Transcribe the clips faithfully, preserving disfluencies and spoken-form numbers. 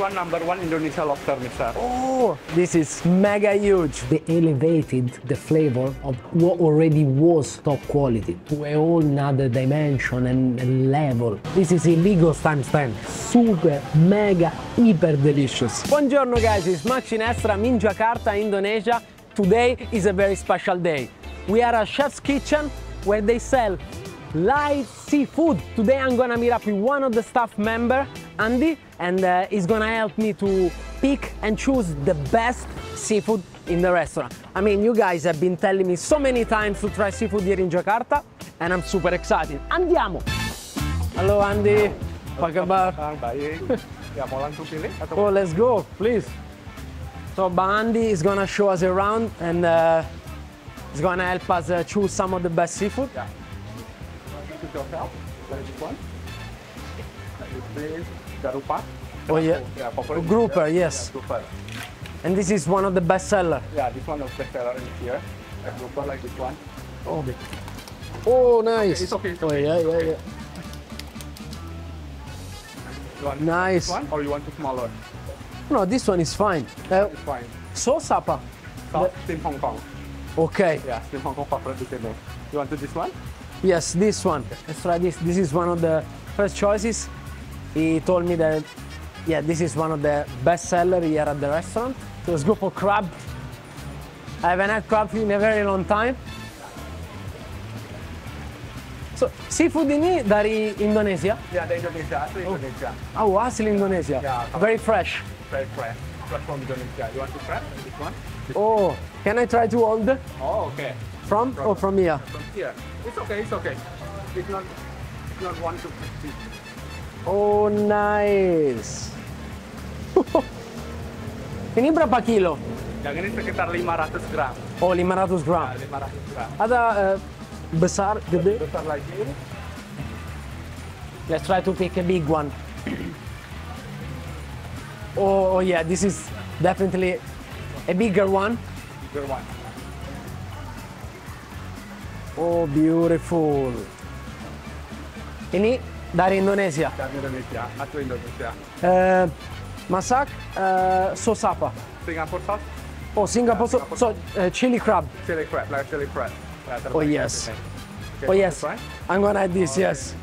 one number one Indonesia lobster mixer. Oh, this is mega huge. They elevated the flavor of what already was top quality to a whole nother dimension and level. This is illegal times ten. Super, mega, hyper delicious. Buongiorno guys, it's Max Ginestra. I'm in Jakarta, Indonesia. Today is a very special day. We are at Chef's Kitchen where they sell live seafood. Today I'm gonna meet up with one of the staff member, Andy, and uh, he's gonna help me to pick and choose the best seafood in the restaurant. I mean, you guys have been telling me so many times to try seafood here in Jakarta, and I'm super excited. Andiamo! Hello Andy, apa kabar? Baik. Ya mau langsung pilih atau? Oh, let's go, please. So Bang Andy is gonna show us around and uh, he's gonna help us uh, choose some of the best seafood. Yeah. Choose yourself. There is one. There is Garupa. Oh yeah. Yeah, popular grouper, yes. Yeah, grouper. And this is one of the best seller. Yeah, this one of the best seller is here. A grouper like this one. Oh, big. Oh, nice. It's okay. It's okay. Oh yeah, yeah, yeah. You want nice. This one or you want it smaller? No, this one is fine. Uh, it's fine. So Sapa. So Sipongpong. Okay. Yeah, Sipongpong popular to table. You want this one? Yes, this one. Let's try this. This is one of the first choices. He told me that, yeah, this is one of the best sellers here at the restaurant. So let's go for crab. I haven't had crab in a very long time. So, seafood ini dari Indonesia? Ya, yeah, dari Indonesia, asli oh. Indonesia. Oh, asli Indonesia. Yeah, very fresh. Very fresh. Fresh from Indonesia. You want to try this one? This oh, can I try to hold? Oh, okay. From or from here? From here. It's okay, it's okay. It's not, it's not one to fifty. Oh, nice. Ini berapa kilo? Yang ini sekitar lima ratus gram. Oh, lima ratus gram. Ya, lima ratus gram. Ada uh, besar, gede? Besar lagi. Let's try to pick a big one. Oh, oh yeah, this is definitely a bigger one. Bigger one. Oh, beautiful. Ini dari Indonesia. Dari Indonesia, asli Indonesia. Uh, masak uh, sos apa? Singapore sauce. Oh, Singapore sauce. Yeah, so uh, chili crab. Chili crab, like chili crab. Oh yes, oh yes, I'm gonna add this, yes.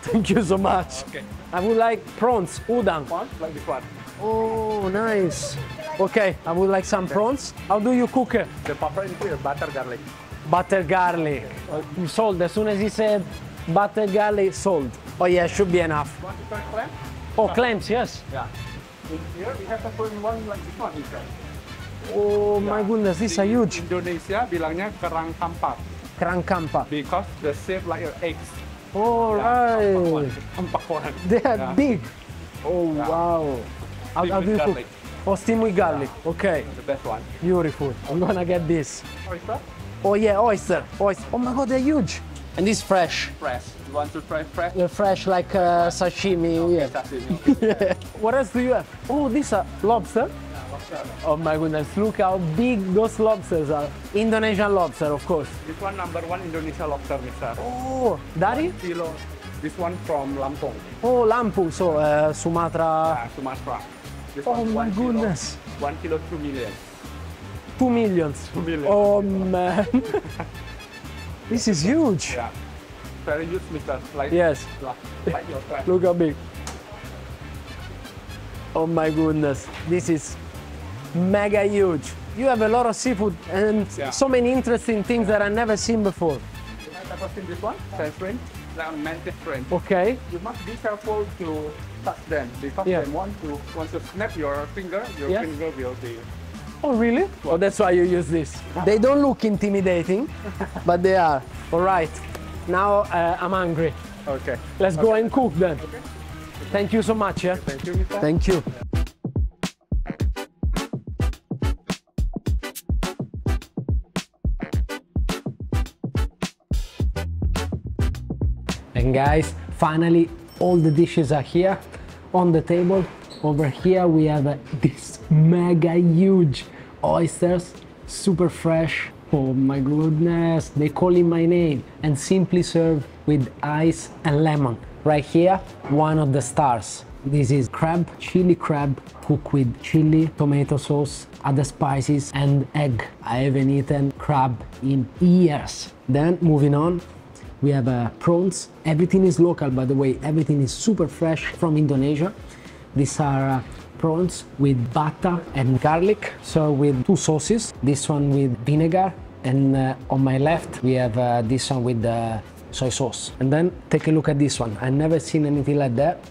Thank you so much. Okay. I would like prawns, udang. Like this one. Oh, nice. Okay, I would like some prawns. How do you cook it? The pepper into your butter garlic. Butter garlic. Okay. Sold, as soon as he said butter garlic, sold. Oh yeah, should be enough. You want to try clams? Oh, clams, yes. Yeah. In here we have to put one like this one inside. Oh yeah. My goodness, these are huge. Indonesia bilangnya kerang kampak. Kerang kampak. Because the shape like your eggs. Oh yeah, right. Kampak one. They are yeah. Big. Oh yeah. Wow. How, how do you cook? Oh, steam with garlic. Yeah. Okay. The best one. Beautiful. I'm gonna get this. Oyster? Oh yeah, oyster. Oyster. Oh my god, they're huge. And this fresh. Fresh. You want to try fresh? They're fresh like uh, sashimi. Okay, yeah. Sashimi. Okay. What else do you have? Oh, these are lobster. Oh my goodness, look how big those lobsters are. Indonesian lobster, of course. This one number one Indonesia lobster mixer. Oh, dari? Kilo. This one from Lampung. Oh, Lampung, so uh, Sumatra. Yeah, Sumatra. This oh one, my one goodness. Kilo, one kilo, two million. Two millions? Two million. Oh man. This is huge. Yeah. Very huge mixer. Like, yes. Like your track. Look how big. Oh my goodness, this is mega huge. You have a lot of seafood and yeah. So many interesting things that I've never seen before. You might have seen this one, shrimp, like mantis shrimp. Okay. You must be careful to touch them because yeah. They want to want to snap your finger, your yes. Finger will be. Oh really? Well, oh, that's why you use this. They don't look intimidating, but they are. All right. Now uh, I'm hungry. Okay. Let's okay. Go and cook then. Okay. Thank you so much. Yeah. Thank you. Mister Thank you. And guys, finally, all the dishes are here on the table. Over here, we have uh, this mega huge oysters, super fresh. Oh my goodness, they call him my name and simply serve with ice and lemon. Right here, one of the stars. This is crab, chili crab, cooked with chili, tomato sauce, other spices and egg. I haven't eaten crab in years. Then moving on, we have uh, prawns. Everything is local, by the way. Everything is super fresh from Indonesia. These are uh, prawns with butter and garlic, so with two sauces. This one with vinegar, and uh, on my left we have uh, this one with the soy sauce. And then take a look at this one. I've never seen anything like that.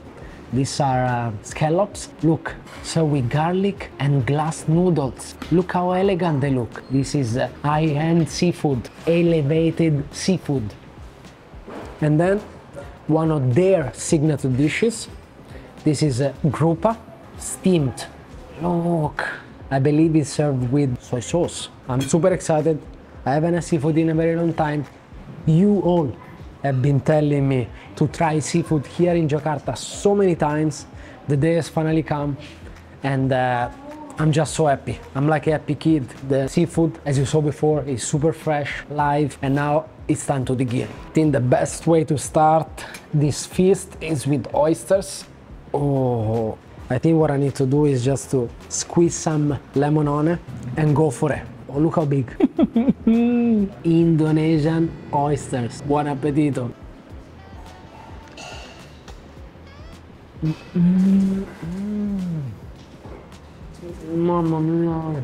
These are uh, scallops. Look, so with garlic and glass noodles. Look how elegant they look. This is uh, high-end seafood, elevated seafood. And then one of their signature dishes. This is a Garupa, steamed. Look, I believe it's served with soy sauce. I'm super excited. I haven't had seafood in a very long time. You all have been telling me to try seafood here in Jakarta so many times. The day has finally come, and uh, I'm just so happy. I'm like a happy kid. The seafood, as you saw before, is super fresh, live, and now it's time to dig in. I think the best way to start this feast is with oysters. Oh, I think what I need to do is just to squeeze some lemon on it and go for it. Oh, look how big. Indonesian oysters. Buon appetito. Mm -mm. Mm. Mamma mia.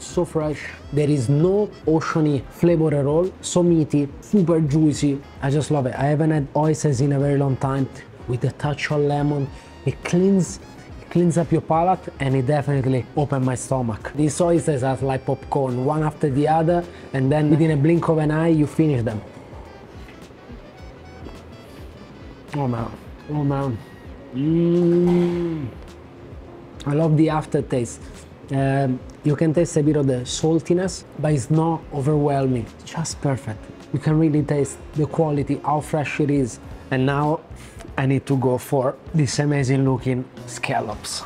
So fresh. There is no oceany flavor at all. So meaty, super juicy. I just love it. I haven't had oysters in a very long time. With a touch of lemon, it cleans, it cleans up your palate, and it definitely opened my stomach. These oysters are like popcorn, one after the other, and then within a blink of an eye, you finish them. Oh man, oh man. Mm. I love the aftertaste. Um, you can taste a bit of the saltiness, but it's not overwhelming, it's just perfect. You can really taste the quality, how fresh it is. And now I need to go for these amazing looking scallops.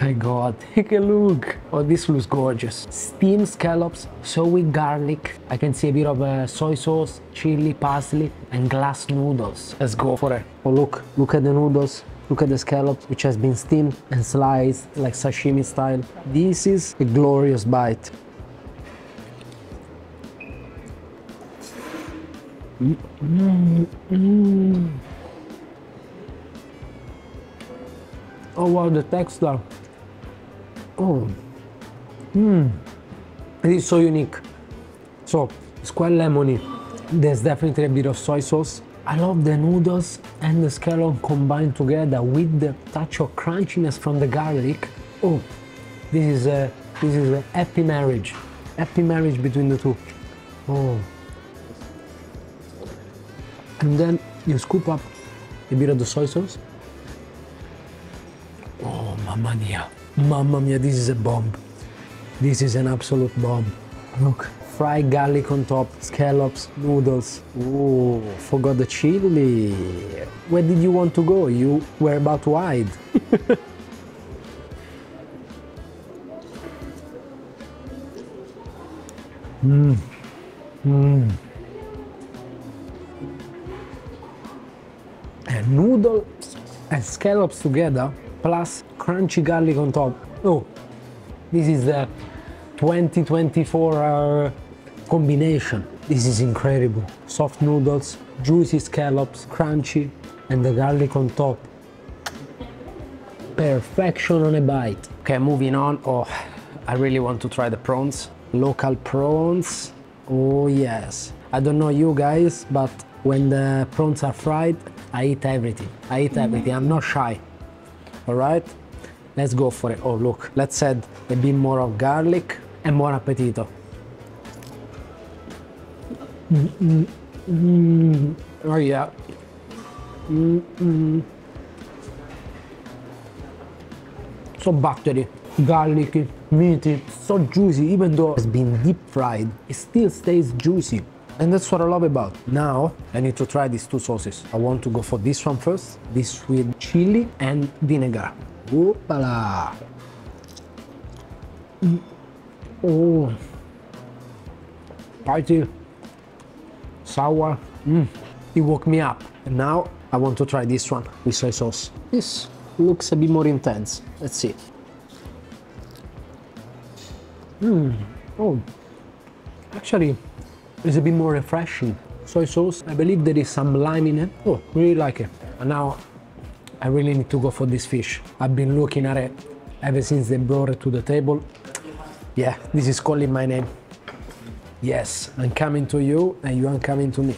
My God, take a look. Oh, this looks gorgeous. Steamed scallops, so with garlic. I can see a bit of uh, soy sauce, chili, parsley, and glass noodles. Let's go for it. Oh, look, look at the noodles. Look at the scallop, which has been steamed and sliced like sashimi style. This is a glorious bite. Mm-hmm. Oh wow, the texture. Oh, mm. It is so unique. So it's quite lemony. There's definitely a bit of soy sauce. I love the noodles and the scallop combined together with the touch of crunchiness from the garlic. Oh, this is a, this is a happy marriage. Happy marriage between the two. Oh. And then you scoop up a bit of the soy sauce. Oh, mamma mia. Mamma mia, this is a bomb. This is an absolute bomb. Look. Fried garlic on top, scallops, noodles. Oh, forgot the chili. Where did you want to go? You were about to hide. mm. Mm. And noodles and scallops together, plus crunchy garlic on top. Oh, this is the twenty twenty-four uh, combination. This is incredible. Soft noodles, juicy scallops, crunchy, and the garlic on top. Perfection on a bite. Okay, moving on. Oh, I really want to try the prawns. Local prawns. Oh yes. I don't know you guys, but when the prawns are fried, I eat everything. I eat everything. I'm not shy. All right, let's go for it. Oh look, let's add a bit more of garlic. And buon appetito. Mm, mm, mm. Oh yeah. Mm, mm. So buttery, garlicky, meaty, so juicy. Even though it's been deep fried, it still stays juicy. And that's what I love about. Now I need to try these two sauces. I want to go for this one first. This with chili and vinegar. Oopala. Mm. Oh, spicy, sour, mm. It woke me up. And now I want to try this one with soy sauce. This looks a bit more intense. Let's see. Mm. Oh, actually, it's a bit more refreshing. Soy sauce, I believe there is some lime in it. Oh, really like it. And now I really need to go for this fish. I've been looking at it ever since they brought it to the table. Yeah, this is calling my name. Yes, I'm coming to you and you are coming to me.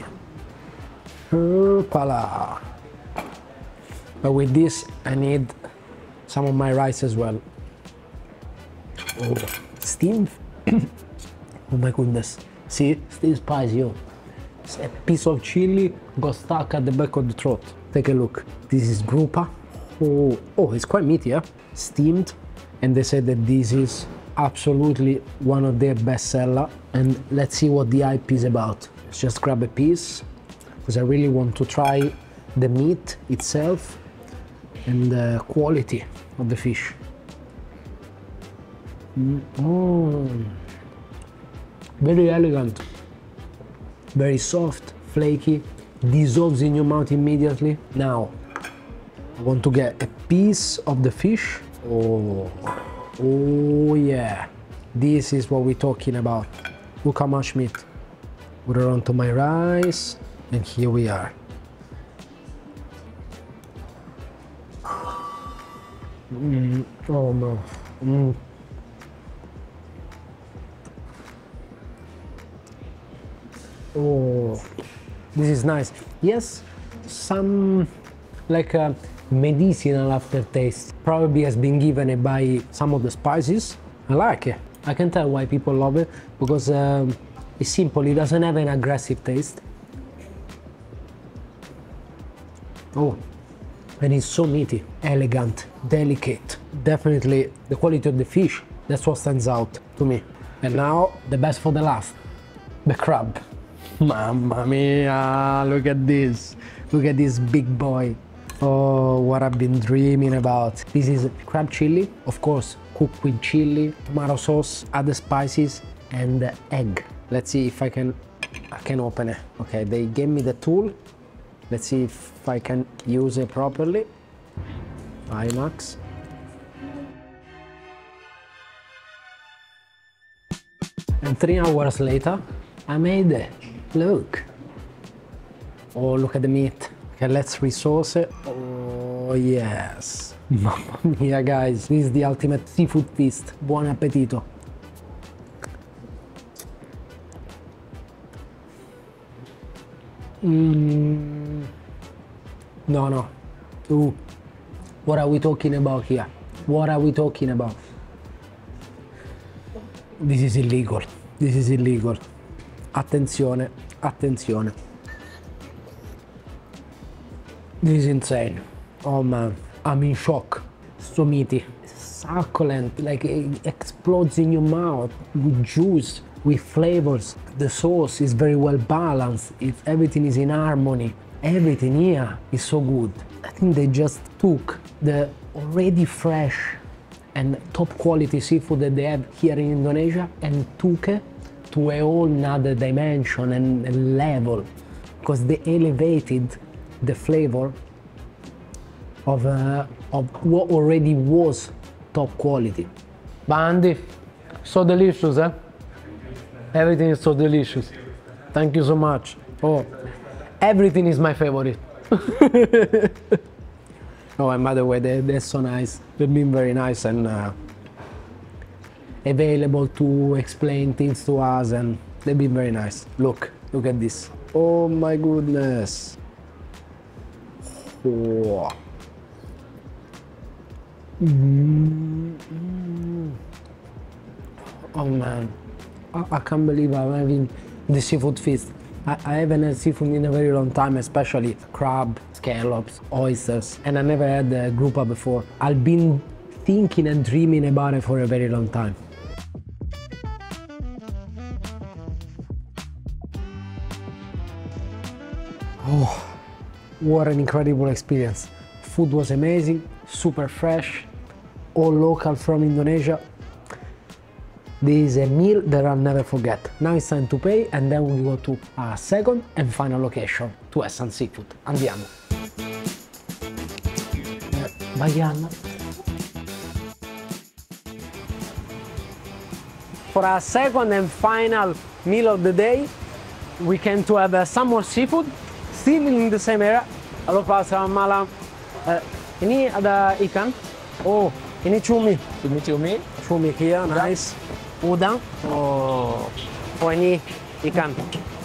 Hoopala. But with this, I need some of my rice as well. Oh, steam. Oh my goodness. See, still spicy. Yo. A piece of chili got stuck at the back of the throat. Take a look. This is Garupa. Oh, oh, it's quite meaty, huh? Steamed. And they said that this is absolutely one of their best sellers. And let's see what the hype is about. Let's just grab a piece, because I really want to try the meat itself and the quality of the fish. Mm. Oh. Very elegant, very soft, flaky, dissolves in your mouth immediately. Now, I want to get a piece of the fish. Oh, oh yeah, this is what we're talking about. Look how much meat. Put it onto my rice, and here we are. Mm. Oh no. Mm. Oh, this is nice. Yes, some like a medicinal aftertaste. Probably has been given it by some of the spices. I like it. I can tell why people love it, because um, it's simple. It doesn't have an aggressive taste. Oh, and it's so meaty, elegant, delicate. Definitely the quality of the fish, that's what stands out to me. And now, the best for the last, the crab. Mamma mia, look at this. Look at this big boy. Oh, what I've been dreaming about. This is crab chili, of course, cooked with chili, tomato sauce, other spices, and the egg. Let's see if I can, I can open it. Okay, they gave me the tool. Let's see if I can use it properly. Hi, Max. And three hours later, I made it. Look. Oh, look at the meat. Okay, let's resource it. Oh, yes. Mamma mia, guys. This is the ultimate seafood feast. Buon appetito. Mm. No, no. Ooh. What are we talking about here? What are we talking about? This is illegal. This is illegal. Attenzione, attenzione. This is insane. Oh man, I'm in shock. So meaty, succulent, like it explodes in your mouth with juice, with flavors. The sauce is very well balanced. If everything is in harmony, everything here is so good. I think they just took the already fresh and top quality seafood that they have here in Indonesia and took it to a whole nother dimension and level, because they elevated the flavor of, uh, of what already was top quality. But Andy, so delicious, eh? Everything is so delicious. Thank you so much. Oh, everything is my favorite. Oh, and by the way, they, they're so nice. They've been very nice and uh, available to explain things to us, and they've been very nice. Look, look at this. Oh my goodness. Oh. Mm-hmm. Oh man, I, I can't believe I'm having the seafood feast. I, I haven't had seafood in a very long time, especially crab, scallops, oysters, and I never had a grouper before. I've been thinking and dreaming about it for a very long time. Oh, what an incredible experience. Food was amazing, super fresh, all local from Indonesia. This is a meal that I'll never forget. Now it's time to pay and then we go to our second and final location, to San Seafood. Andiamo. Bayana. For our second and final meal of the day, we came to have uh, some more seafood, still in the same area. Hello, Pastor Malam. Ini ada ikan. Oh, ini cumi. Cumi cumi. Cumi here, nice. Udang. Oh, oh ini ikan.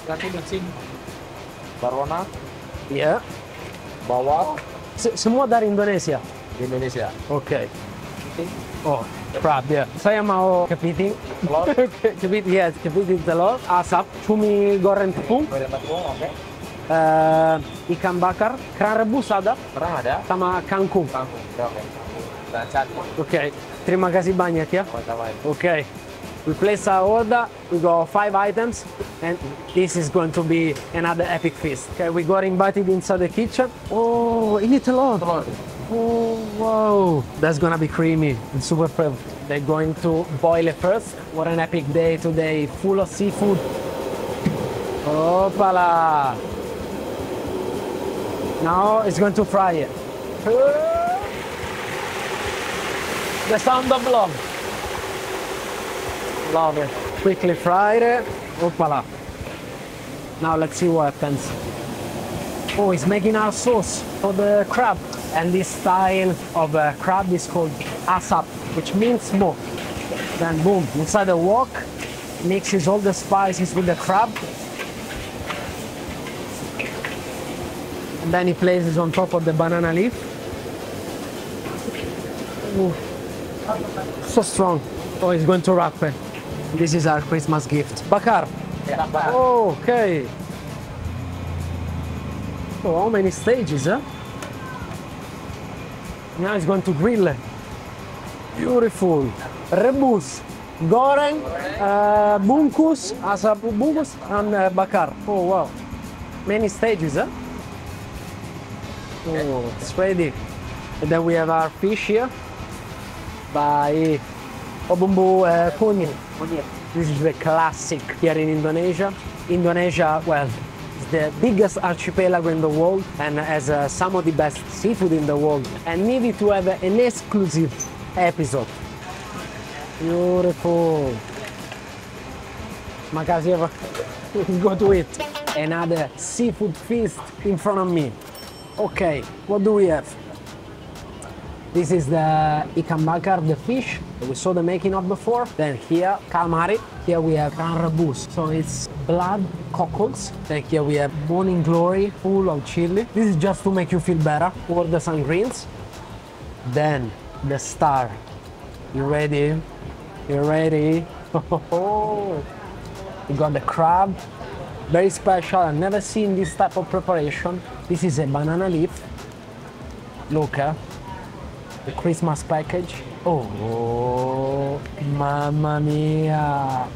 Kaki bacing. Barona. Iya. Bawak. Semua dari Indonesia. Indonesia. Oke. Oh, crab ya. Saya mau kepiting. Telur. Kepiting, ya, kepiting telur. Asap. Cumi goreng tepung. Goreng tepung, oke. Uh, ikan bakar, kerang rebus ada, kerang ada, sama kangkung. Kangkung, oke. Dan cacing. Oke, terima kasih banyak ya. Oke, okay. We place our order. We got five items, and this is going to be another epic feast. Okay, we got invited inside the kitchen. Oh, ini telur. Telur. Oh, wow, that's gonna be creamy and super fun. They're going to boil it first. What an epic day today, full of seafood. Opala. Now it's going to fry it. The sound of love. Love it. Quickly fried it. Opala. Now let's see what happens. Oh, it's making our sauce for the crab. And this style of uh, crab is called asap, which means smoke. Then boom, inside the wok, mixes all the spices with the crab. And then he places on top of the banana leaf. Ooh, so strong. Oh, he's going to wrap it. This is our Christmas gift. Bakar. Yeah, bakar. Oh, okay. Oh, how many stages, huh? Now he's going to grill it. Beautiful. Rebus, goreng, uh, bunkus, asap bunkus, and uh, bakar. Oh, wow. Many stages, huh? Oh, it's ready. And then we have our fish here by Obumbu uh, Kunyit. This is the classic here in Indonesia. Indonesia, well, it's the biggest archipelago in the world and has uh, some of the best seafood in the world. And needed to have an exclusive episode. Beautiful. Makasih, go to it. Another seafood feast in front of me. Okay, what do we have? This is the ikan bakar, the fish that we saw the making of before. Then here, calamari. Here we have kerang rebus. So it's blood cockles. Then here we have morning glory, full of chili. This is just to make you feel better. Order some greens. Then the star. You ready? You ready? You got the crab. Very special, I've never seen this type of preparation. This is a banana leaf. Look, uh, the Christmas package. Oh, oh, mamma mia.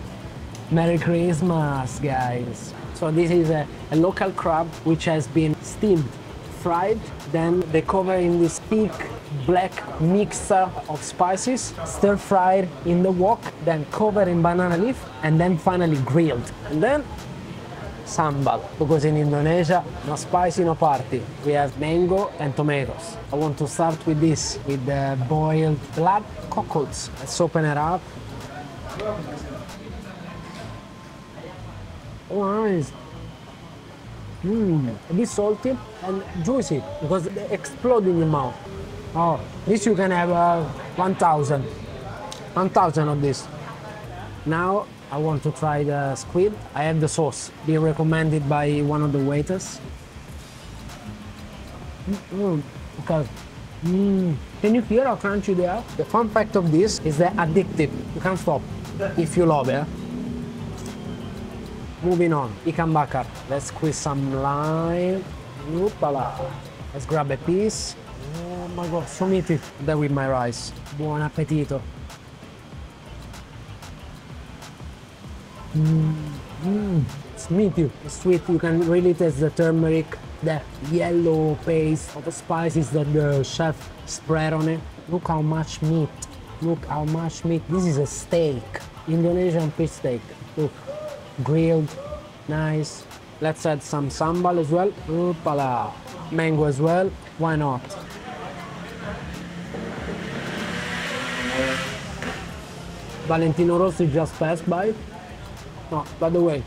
Merry Christmas, guys. So this is a, a local crab which has been steamed, fried, then they cover in this thick black mixture of spices, stir fried in the wok, then covered in banana leaf, and then finally grilled. And then sambal, because in Indonesia, no spicy, no party. We have mango and tomatoes. I want to start with this, with the boiled blood cockles. Let's open it up. Oh, nice. Mm, a bit salty and juicy, because they explode in your mouth. Oh, this you can have uh, one thousand. one thousand of this. Now, I want to try the squid. I have the sauce, being recommended by one of the waiters. Mm-hmm. Okay. Mm. Can you hear how crunchy they are? The fun fact of this is they're addictive. You can't stop if you love it. Moving on, ikan bakar. Let's squeeze some lime. Oopala. Let's grab a piece. Oh my God, so meaty. That with my rice. Buon appetito. Mm, mm, it's meaty, it's sweet. You can really taste the turmeric, the yellow paste of the spices that the chef spread on it. Look how much meat Look how much meat. This is a steak, Indonesian fish steak. Look, grilled, nice. Let's add some sambal as well. Oopala. Mango as well. Why not? Valentino Rossi just passed by. Oh, by the way,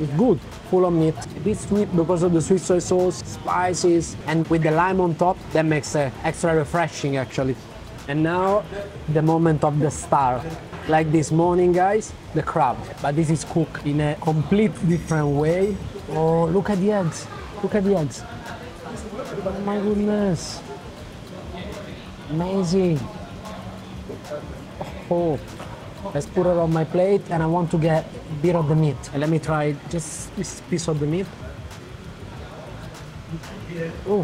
it's good, full of meat. A bit sweet because of the sweet soy sauce, spices, and with the lime on top, that makes it extra refreshing, actually. And now, the moment of the star. Like this morning, guys, the crab. But this is cooked in a complete different way. Oh, look at the eggs. Look at the eggs. Oh, my goodness. Amazing. Oh. Let's put it on my plate, and I want to get a bit of the meat. And let me try just this piece of the meat. Oh,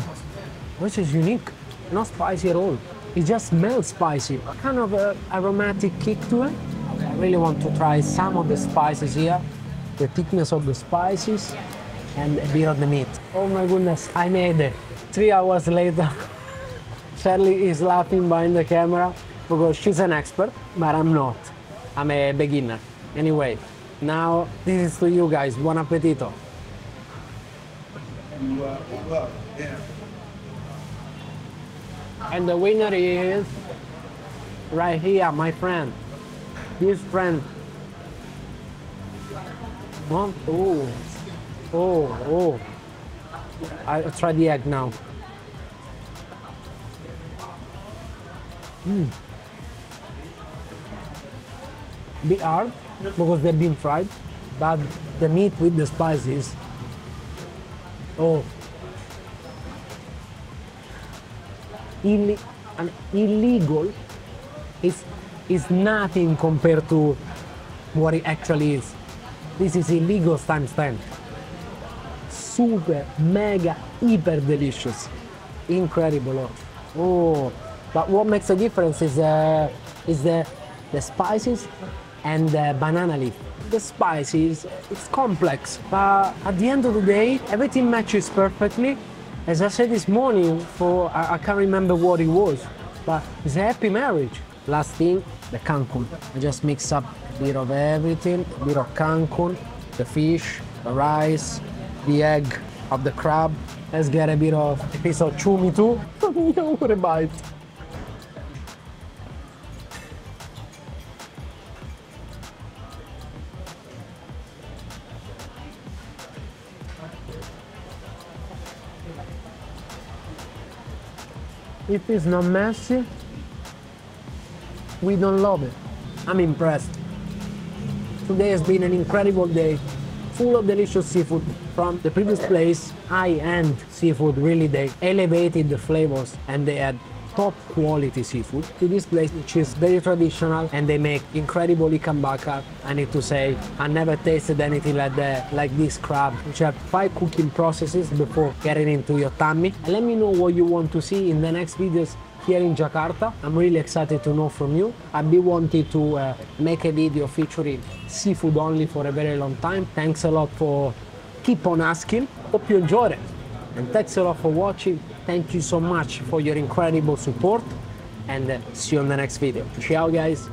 which is unique. Not spicy at all. It just smells spicy. A kind of a aromatic kick to it. I really want to try some of the spices here. The thickness of the spices and a bit of the meat. Oh my goodness, I made it. Three hours later, Shirley is laughing behind the camera because she's an expert, but I'm not. I'm a beginner. Anyway, now this is to you guys. Buon appetito. And the winner is right here, my friend. This friend. Oh, oh, oh. I'll try the egg now. Mm. A bit hard because they've been fried, but the meat with the spices. Oh, Ill an illegal is is nothing compared to what it actually is. This is illegal times ten. Super, mega, hyper delicious, incredible. Oh, but what makes a difference is uh, is the the spices and the banana leaf. The spices, it's complex, but at the end of the day, everything matches perfectly. As I said this morning, for I, I can't remember what it was, but it's a happy marriage. Last thing, the kangkung. I just mix up a bit of everything, a bit of kangkung, the fish, the rice, the egg of the crab. Let's get a bit of a piece of chumi too. What a bite. If it's not messy, we don't love it. I'm impressed. Today has been an incredible day, full of delicious seafood from the previous place. High-end seafood, really, they elevated the flavors and they had top quality seafood. To this place, which is very traditional, and they make incredible ikan bakar. I need to say, I never tasted anything like that, like this crab, which have five cooking processes before getting into your tummy. And let me know what you want to see in the next videos here in Jakarta. I'm really excited to know from you. I've been wanting to uh, make a video featuring seafood only for a very long time. Thanks a lot for keep on asking. Hope you enjoyed it. And thanks a lot for watching. Thank you so much for your incredible support, and uh, see you on the next video. Ciao guys.